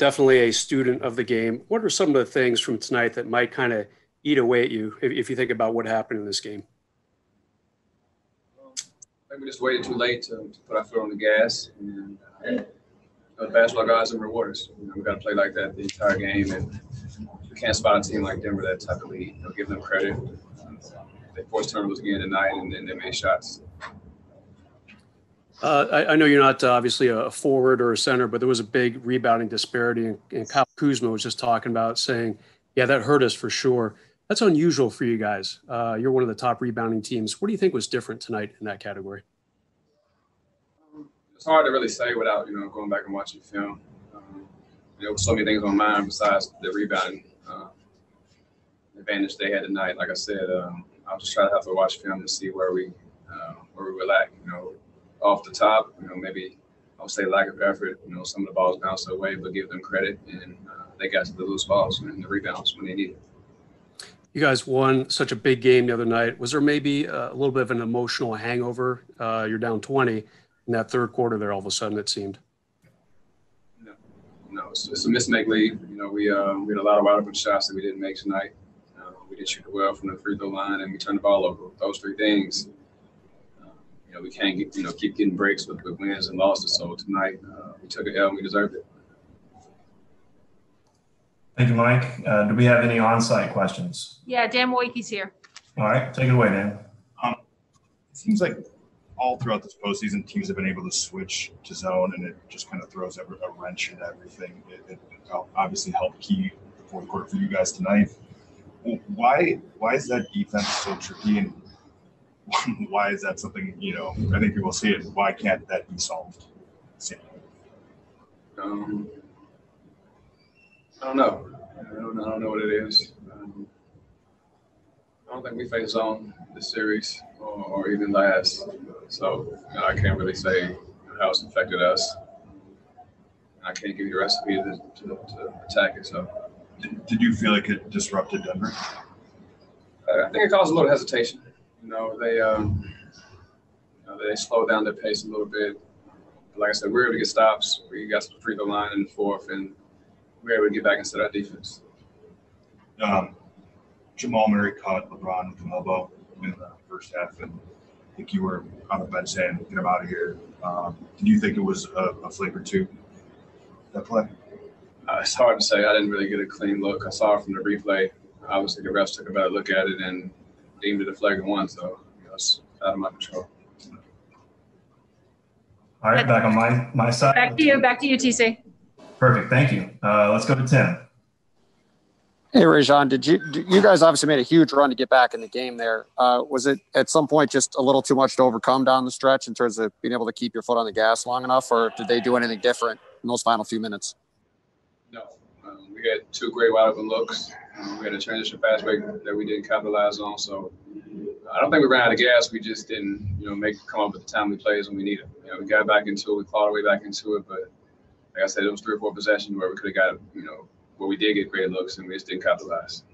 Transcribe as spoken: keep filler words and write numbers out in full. definitely a student of the game. What are some of the things from tonight that might kind of eat away at you if, if you think about what happened in this game? I think we just waited too late to, to put our foot on the gas, and uh, the basketball guys and rewarders. You know, we got to play like that the entire game, and you can't spot a team like Denver that type of lead. You know, give them credit. They forced turnovers again tonight, and then they made shots. Uh, I, I know you're not uh, obviously a forward or a center, but there was a big rebounding disparity, and, and Kyle Kuzma was just talking about saying, yeah, that hurt us for sure. That's unusual for you guys. Uh, you're one of the top rebounding teams. What do you think was different tonight in that category? It's hard to really say without, you know, going back and watching film. Um, there were so many things on mine besides the rebounding uh, advantage they had tonight. Like I said, um, I'll just try to have to watch film to see where we uh, where we were lacking, you know. Off the top, you know, maybe I would say lack of effort. You know, some of the balls bounced away, but give them credit, and uh, they got to the loose balls and the rebounds when they needed. You guys won such a big game the other night. Was there maybe a little bit of an emotional hangover? Uh, you're down twenty in that third quarter there all of a sudden, it seemed. No, no, it's, it's a mismake lead. You know, we, uh, we had a lot of wide open shots that we didn't make tonight. Uh, we didn't shoot well from the free throw line, and we turned the ball over. Those three things. You know, we can't get, you know, keep getting breaks with, with wins and losses. So tonight, uh, we took an L and we deserved it. Thank you, Mike. Uh, do we have any on-site questions? Yeah, Dan Wojcicki's here. All right, take it away, Dan. Um, it seems like all throughout this postseason, teams have been able to switch to zone, and it just kind of throws a, a wrench into everything. It, it, it obviously helped key the fourth quarter for you guys tonight. Why, why is that defense so tricky? And why is that something, you know, I think people see it. Why can't that be solved? Um, I don't know. I don't, I don't know what it is. Um, I don't think we faced zone this series or, or even last. So you know, I can't really say how it's affected us. I can't give you a recipe to, to, to attack it. So, did, did you feel like it disrupted Denver? Uh, I think it caused a little hesitation. You know, they um, you know, they slowed down their pace a little bit. But like I said, we were able to get stops. We got to the free throw line in the fourth, and we were able to get back and set our defense. Um, Jamal Murray caught LeBron with an elbow in the first half, and I think you were on the bench saying, get him out of here. Um, did you think it was a, a flagrant two, that play? Uh, it's hard to say. I didn't really get a clean look. I saw it from the replay. Obviously, the refs took a better look at it, and deemed it a flagrant one, so you know, it's out of my control. All right, back on my, my side. Back to you, back to you, T C. Perfect, thank you. Uh, let's go to Tim. Hey, Rajon, did you you guys obviously made a huge run to get back in the game there. Uh, was it at some point just a little too much to overcome down the stretch in terms of being able to keep your foot on the gas long enough, or did they do anything different in those final few minutes? No, um, we had two great wide open looks. We had a transition fast break that we didn't capitalize on, so I don't think we ran out of gas. We just didn't, you know, make come up with the timely plays when we needed. You know, we got back into it, we clawed our way back into it, but like I said, it was three or four possessions where we could have got, you know, where we did get great looks and we just didn't capitalize.